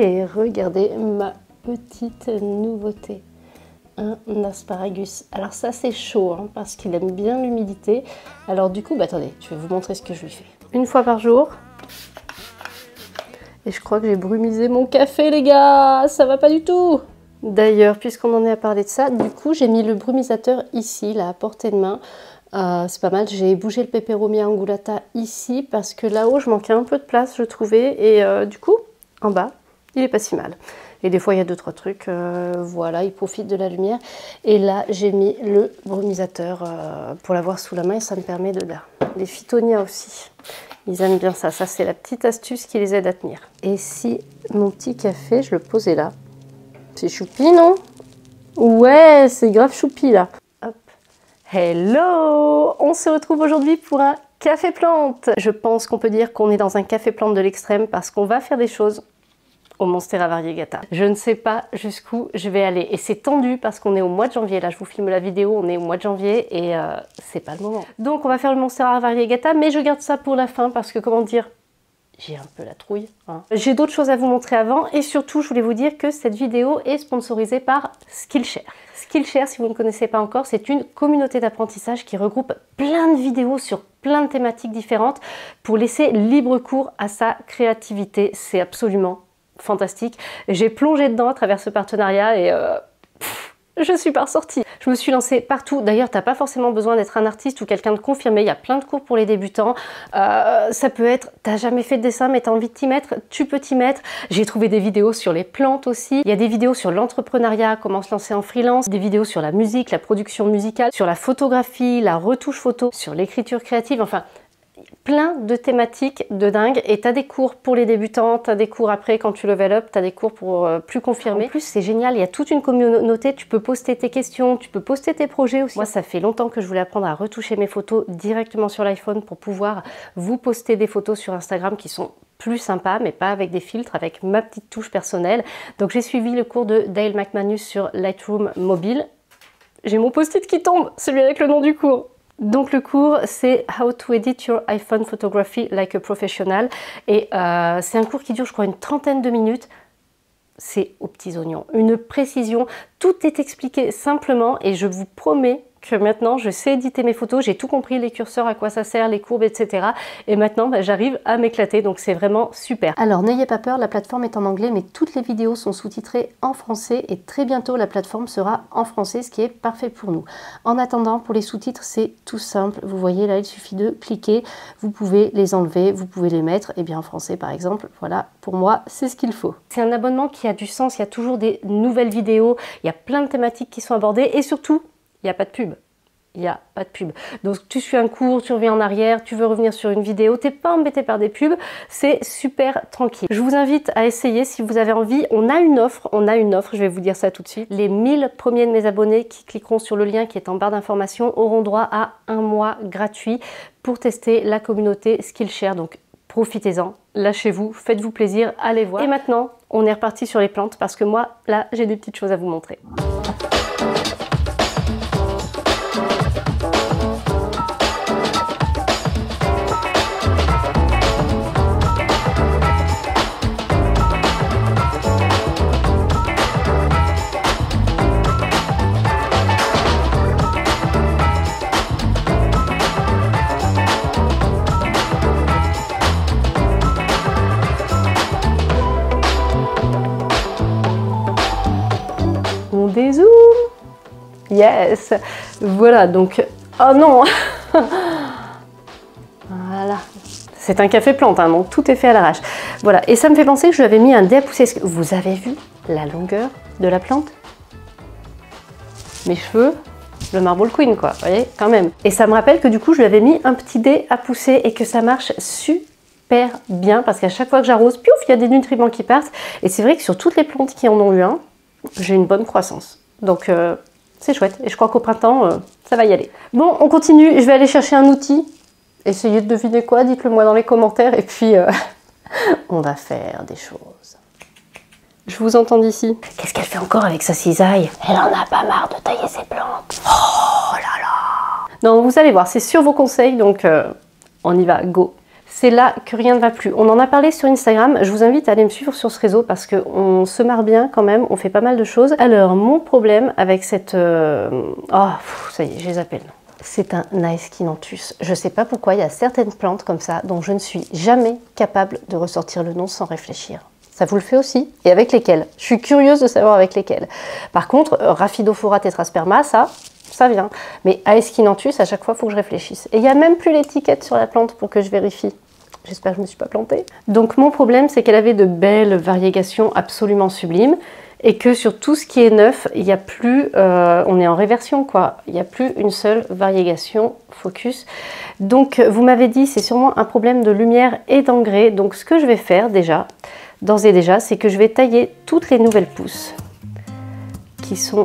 et regardez ma petite nouveauté, un asparagus. Alors ça c'est chaud hein, parce qu'il aime bien l'humidité. Alors du coup, bah, attendez, je vais vous montrer ce que je lui fais. Une fois par jour. Et je crois que j'ai brumisé mon café les gars, ça va pas du tout. D'ailleurs, puisqu'on en est à parler de ça, du coup j'ai mis le brumisateur ici, là à portée de main. C'est pas mal, j'ai bougé le peperomia angulata ici parce que là-haut je manquais un peu de place je trouvais et du coup en bas il est pas si mal et des fois il y a 2-3 trucs, voilà il profite de la lumière et là j'ai mis le brumisateur pour l'avoir sous la main et ça me permet de là. Les phytonia aussi, ils aiment bien ça, ça c'est la petite astuce qui les aide à tenir. Et si mon petit café je le posais là, c'est choupi non? Ouais c'est grave choupi là. Hello! On se retrouve aujourd'hui pour un café plante. Je pense qu'on peut dire qu'on est dans un café plante de l'extrême parce qu'on va faire des choses au Monstera Variegata. Je ne sais pas jusqu'où je vais aller et c'est tendu parce qu'on est au mois de janvier. Là, je vous filme la vidéo, on est au mois de janvier et c'est pas le moment. Donc, on va faire le Monstera Variegata, mais je garde ça pour la fin parce que, comment dire, j'ai un peu la trouille. Hein. J'ai d'autres choses à vous montrer avant et surtout, je voulais vous dire que cette vidéo est sponsorisée par Skillshare. Skillshare, si vous ne connaissez pas encore, c'est une communauté d'apprentissage qui regroupe plein de vidéos sur plein de thématiques différentes pour laisser libre cours à sa créativité. C'est absolument fantastique. J'ai plongé dedans à travers ce partenariat et je suis pas ressortie. Je me suis lancée partout. D'ailleurs, t'as pas forcément besoin d'être un artiste ou quelqu'un de confirmé. Il y a plein de cours pour les débutants. Ça peut être, t'as jamais fait de dessin, mais t'as envie de t'y mettre, tu peux t'y mettre. J'ai trouvé des vidéos sur les plantes aussi. Il y a des vidéos sur l'entrepreneuriat, comment se lancer en freelance, des vidéos sur la musique, la production musicale, sur la photographie, la retouche photo, sur l'écriture créative, enfin... plein de thématiques de dingue et t'as des cours pour les débutants, t'as des cours après quand tu level up, t'as des cours pour plus confirmer. En plus c'est génial, il y a toute une communauté, tu peux poster tes questions, tu peux poster tes projets aussi. Moi ça fait longtemps que je voulais apprendre à retoucher mes photos directement sur l'iPhone pour pouvoir vous poster des photos sur Instagram qui sont plus sympa, mais pas avec des filtres, avec ma petite touche personnelle. Donc j'ai suivi le cours de Dale McManus sur Lightroom Mobile. J'ai mon post-it qui tombe, celui avec le nom du cours. Donc le cours c'est How to edit your iPhone photography like a professional et c'est un cours qui dure je crois une trentaine de minutes, c'est aux petits oignons, une précision, tout est expliqué simplement et je vous promets que maintenant je sais éditer mes photos, j'ai tout compris, les curseurs, à quoi ça sert, les courbes, etc. Et maintenant bah, j'arrive à m'éclater, donc c'est vraiment super. Alors n'ayez pas peur, la plateforme est en anglais, mais toutes les vidéos sont sous-titrées en français et très bientôt la plateforme sera en français, ce qui est parfait pour nous. En attendant, pour les sous-titres, c'est tout simple. Vous voyez là, il suffit de cliquer, vous pouvez les enlever, vous pouvez les mettre, et bien en français par exemple, voilà, pour moi c'est ce qu'il faut. C'est un abonnement qui a du sens, il y a toujours des nouvelles vidéos, il y a plein de thématiques qui sont abordées et surtout, il n'y a pas de pub. Il n'y a pas de pub. Donc tu suis un cours, tu reviens en arrière, tu veux revenir sur une vidéo, t'es pas embêté par des pubs, c'est super tranquille. Je vous invite à essayer si vous avez envie. On a une offre, je vais vous dire ça tout de suite. Les 1000 premiers de mes abonnés qui cliqueront sur le lien qui est en barre d'information auront droit à un mois gratuit pour tester la communauté Skillshare. Donc profitez-en, lâchez-vous, faites-vous plaisir, allez voir. Et maintenant, on est reparti sur les plantes parce que moi, là, j'ai des petites choses à vous montrer. Dézoom, yes, voilà donc, oh non, voilà, c'est un café plante, hein, donc tout est fait à l'arrache, voilà, et ça me fait penser que je lui avais mis un dé à pousser, vous avez vu la longueur de la plante, mes cheveux, le marble queen quoi, vous voyez, quand même, et ça me rappelle que du coup je lui avais mis un petit dé à pousser et que ça marche super bien, parce qu'à chaque fois que j'arrose, piouf, il y a des nutriments qui partent, et c'est vrai que sur toutes les plantes qui en ont eu un, j'ai une bonne croissance, donc c'est chouette et je crois qu'au printemps ça va y aller. Bon, on continue, je vais aller chercher un outil, essayez de deviner quoi, dites le moi dans les commentaires et puis on va faire des choses. Je vous entends d'ici. Qu'est-ce qu'elle fait encore avec sa cisaille? Elle en a pas marre de tailler ses plantes. Oh là là. Non, vous allez voir, c'est sur vos conseils, donc on y va, go. c'est là que rien ne va plus. On en a parlé sur Instagram, je vous invite à aller me suivre sur ce réseau parce qu'on se marre bien quand même, on fait pas mal de choses. Alors mon problème avec cette... Oh, ça y est, je les appelle. C'est un Aeschynanthus. Je sais pas pourquoi, il y a certaines plantes comme ça dont je ne suis jamais capable de ressortir le nom sans réfléchir. Ça vous le fait aussi? Et avec lesquels? Je suis curieuse de savoir avec lesquels. Par contre, Raphidophora tetrasperma, ça vient. Mais Aeschynanthus, à chaque fois, il faut que je réfléchisse. Et il n'y a même plus l'étiquette sur la plante pour que je vérifie. J'espère que je ne me suis pas plantée. Donc mon problème, c'est qu'elle avait de belles variegations absolument sublimes. Et que sur tout ce qui est neuf, il n'y a plus, on est en réversion quoi, il n'y a plus une seule variégation focus. Donc vous m'avez dit, c'est sûrement un problème de lumière et d'engrais. Donc ce que je vais faire déjà, d'ores et déjà, c'est que je vais tailler toutes les nouvelles pousses qui sont,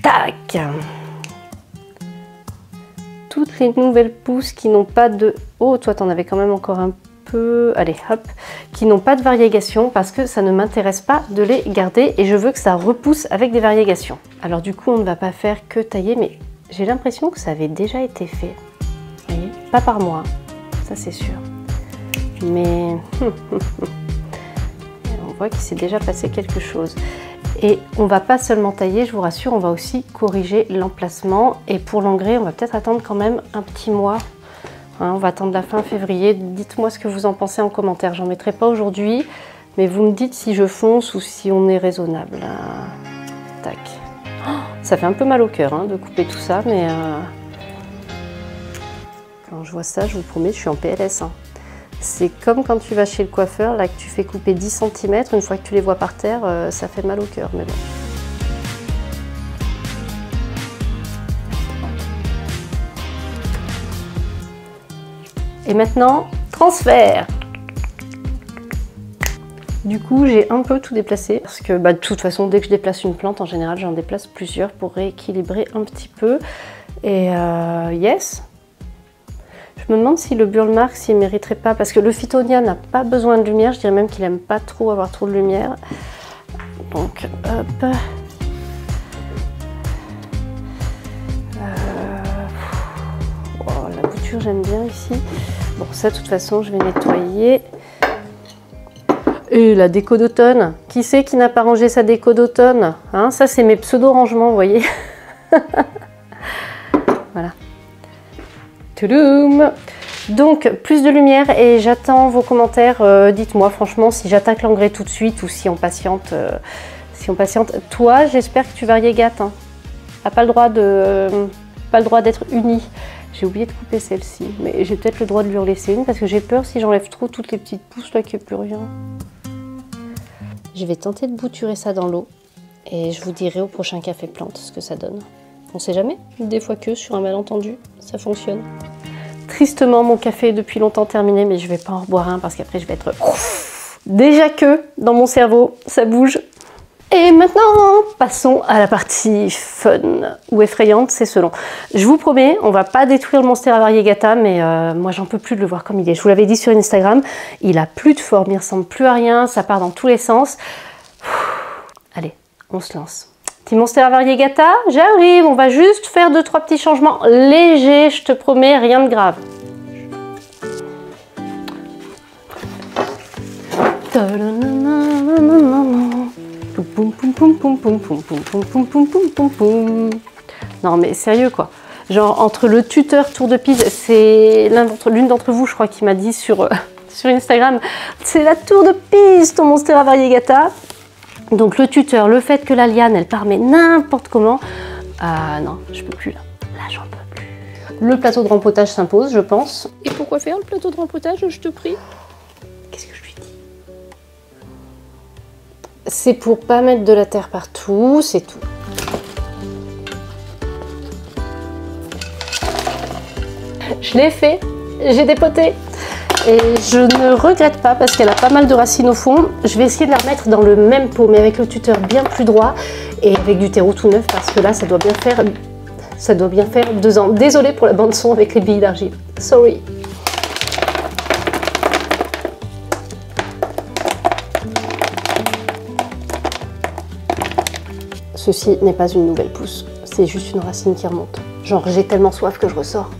tac, toutes les nouvelles pousses qui n'ont pas de, oh toi t'en avais quand même encore un peu. Allez hop, qui n'ont pas de variégation parce que ça ne m'intéresse pas de les garder et je veux que ça repousse avec des variégations. Alors du coup on ne va pas faire que tailler, mais j'ai l'impression que ça avait déjà été fait. Vous voyez, pas par moi, ça c'est sûr, mais on voit qu'il s'est déjà passé quelque chose. Et on va pas seulement tailler, je vous rassure, on va aussi corriger l'emplacement. Et pour l'engrais on va peut-être attendre quand même un petit mois. Hein, on va attendre la fin février. Dites-moi ce que vous en pensez en commentaire. J'en mettrai pas aujourd'hui, mais vous me dites si je fonce ou si on est raisonnable. Tac. Oh, ça fait un peu mal au cœur hein, de couper tout ça, mais quand je vois ça, je vous promets, je suis en PLS. Hein. C'est comme quand tu vas chez le coiffeur, là que tu fais couper 10 cm, une fois que tu les vois par terre, ça fait mal au cœur, mais bon. Et maintenant, transfert. Du coup, j'ai un peu tout déplacé parce que de toute façon, dès que je déplace une plante, en général, j'en déplace plusieurs pour rééquilibrer un petit peu. Et yes. Je me demande si le Burle Marx, il mériterait pas, parce que le Phytonia n'a pas besoin de lumière. Je dirais même qu'il n'aime pas trop avoir trop de lumière. Donc, hop. La bouture, j'aime bien ici. Bon, ça, de toute façon, je vais nettoyer. Et la déco d'automne. Qui c'est qui n'a pas rangé sa déco d'automne hein? Ça, c'est mes pseudo-rangements, vous voyez. Voilà. Touloum. Donc, plus de lumière et j'attends vos commentaires. Dites-moi, franchement, si j'attaque l'engrais tout de suite ou si on patiente. Toi, j'espère que tu variégates. Hein. T'as pas le droit d'être unie. J'ai oublié de couper celle-ci, mais j'ai peut-être le droit de lui en laisser une parce que j'ai peur si j'enlève trop toutes les petites pousses là qu'il n'y ait plus rien. Je vais tenter de bouturer ça dans l'eau et je vous dirai au prochain café plante ce que ça donne. On sait jamais, des fois que sur un malentendu, ça fonctionne. Tristement, mon café est depuis longtemps terminé, mais je vais pas en reboire un parce qu'après je vais être déjà que dans mon cerveau, ça bouge. Et maintenant, passons à la partie fun ou effrayante, c'est selon. Je vous promets, on va pas détruire le Monstera Variegata, mais moi j'en peux plus de le voir comme il est. Je vous l'avais dit sur Instagram, il a plus de forme, il ressemble plus à rien, ça part dans tous les sens. Allez, on se lance. Petit Monstera Variegata, j'arrive, on va juste faire 2-3 petits changements légers, je te promets, rien de grave. Non mais sérieux quoi, genre entre le tuteur tour de pise, c'est l'une d'entre vous je crois qui m'a dit sur Instagram, c'est la tour de pise ton Monstera Variegata. Donc le tuteur, le fait que la liane elle part mais n'importe comment, non je peux plus là j'en peux plus. Le plateau de rempotage s'impose je pense. Et pourquoi faire le plateau de rempotage, je te prie? Qu'est-ce que je... C'est pour pas mettre de la terre partout, c'est tout. Je l'ai fait, j'ai dépoté. Et je ne regrette pas parce qu'elle a pas mal de racines au fond. Je vais essayer de la remettre dans le même pot, mais avec le tuteur bien plus droit et avec du terreau tout neuf parce que là, ça doit bien faire 2 ans. Désolée pour la bande son avec les billes d'argile. Sorry. Ceci n'est pas une nouvelle pousse, c'est juste une racine qui remonte. Genre j'ai tellement soif que je ressors.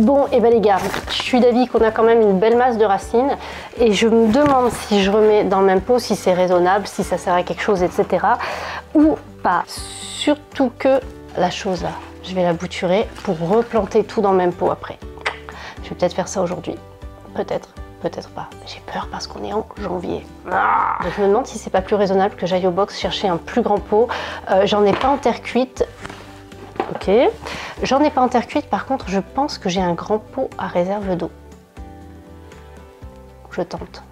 Bon, et ben les gars, je suis d'avis qu'on a quand même une belle masse de racines et je me demande si je remets dans le même pot, si c'est raisonnable, si ça sert à quelque chose, etc. ou pas. Surtout que la chose là, je vais la bouturer pour replanter tout dans le même pot après. Je vais peut-être faire ça aujourd'hui, peut-être. Peut-être pas. J'ai peur parce qu'on est en janvier. Donc je me demande si c'est pas plus raisonnable que j'aille au box chercher un plus grand pot. J'en ai pas en terre cuite. Ok. J'en ai pas en terre cuite. Par contre, je pense que j'ai un grand pot à réserve d'eau. Je tente.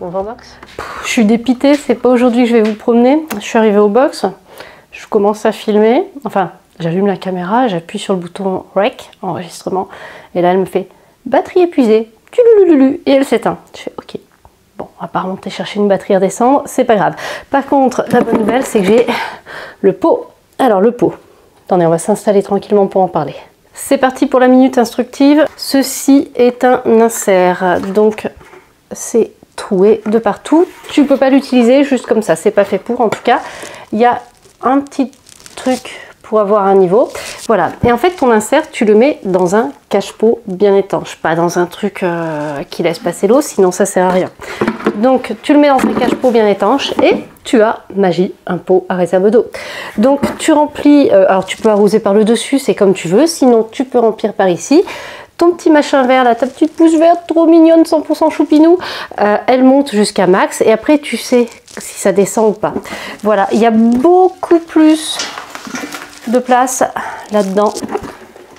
On va au box? Je suis dépitée. C'est pas aujourd'hui que je vais vous promener. Je suis arrivée au box. Je commence à filmer. Enfin, j'allume la caméra. J'appuie sur le bouton REC, enregistrement. Et là, elle me fait batterie épuisée. Et elle s'éteint. Je fais ok, bon, on va pas remonter chercher une batterie à redescendre, c'est pas grave. Par contre, la bonne nouvelle, c'est que j'ai le pot. Alors le pot, attendez, on va s'installer tranquillement pour en parler. C'est parti pour la minute instructive. Ceci est un insert, donc c'est troué de partout. Tu peux pas l'utiliser juste comme ça, c'est pas fait pour, en tout cas. Il y a un petit truc pour avoir un niveau, voilà. Et en fait, ton insert, tu le mets dans un cache-pot bien étanche, pas dans un truc qui laisse passer l'eau, sinon ça sert à rien. Donc, tu le mets dans un cache-pot bien étanche et tu as, magie, un pot à réserve d'eau. Donc, tu remplis, alors tu peux arroser par le dessus, c'est comme tu veux, sinon tu peux remplir par ici. Ton petit machin vert, là, ta petite pousse verte, trop mignonne, 100% choupinou, elle monte jusqu'à max et après, tu sais si ça descend ou pas. Voilà, il y a beaucoup plus de place là-dedans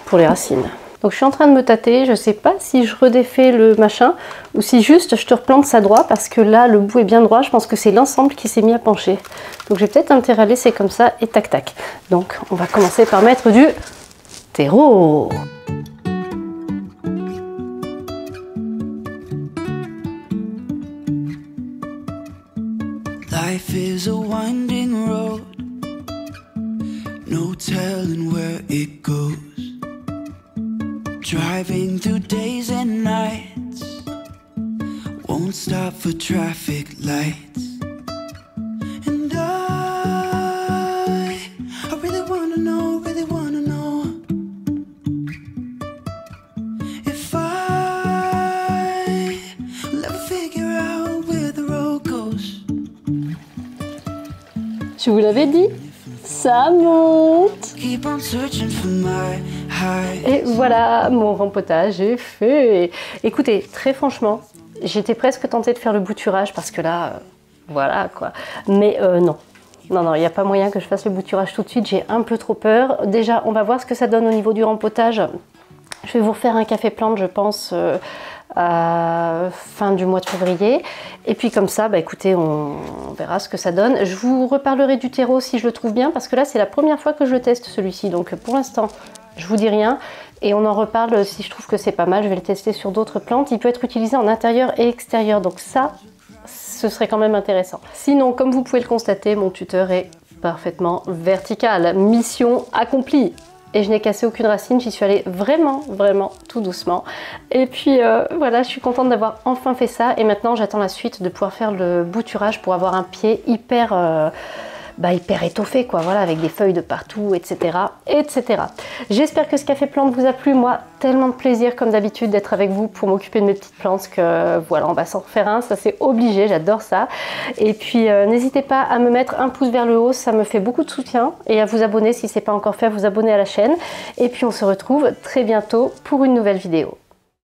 pour les racines. Donc je suis en train de me tâter, je sais pas si je redéfais le machin ou si juste je te replante ça droit parce que là le bout est bien droit, je pense que c'est l'ensemble qui s'est mis à pencher. Donc j'ai peut-être intérêt à laisser comme ça et tac tac. Donc on va commencer par mettre du terreau. Life is a winding road. No telling where it goes. Driving through days and nights. Won't stop for traffic lights. And I really wanna know, really wanna know if I'll ever figure out where the road goes. Je vous l'avais dit. Ça monte. Et voilà, mon rempotage est fait. Écoutez, très franchement, j'étais presque tentée de faire le bouturage parce que là, voilà quoi. Mais non. Non, non, il n'y a pas moyen que je fasse le bouturage tout de suite. J'ai un peu trop peur. Déjà, on va voir ce que ça donne au niveau du rempotage. Je vais vous refaire un café plante, je pense, fin du mois de février. Et puis comme ça, bah écoutez, on verra ce que ça donne. Je vous reparlerai du terreau si je le trouve bien, parce que là, c'est la première fois que je le teste celui-ci. Donc pour l'instant, je vous dis rien. Et on en reparle si je trouve que c'est pas mal. Je vais le tester sur d'autres plantes. Il peut être utilisé en intérieur et extérieur. Donc ça, ce serait quand même intéressant. Sinon, comme vous pouvez le constater, mon tuteur est parfaitement vertical. Mission accomplie! Et je n'ai cassé aucune racine, j'y suis allée vraiment, vraiment tout doucement. Et puis voilà, je suis contente d'avoir enfin fait ça. Et maintenant, j'attends la suite de pouvoir faire le bouturage pour avoir un pied hyper, hyper étoffé, quoi. Voilà, avec des feuilles de partout, etc., etc. J'espère que ce café plante vous a plu. Moi, tellement de plaisir, comme d'habitude, d'être avec vous pour m'occuper de mes petites plantes que voilà, on va s'en refaire un. Ça, c'est obligé, j'adore ça. Et puis, n'hésitez pas à me mettre un pouce vers le haut, ça me fait beaucoup de soutien. Et à vous abonner si ce n'est pas encore fait, à vous abonner à la chaîne. Et puis, on se retrouve très bientôt pour une nouvelle vidéo.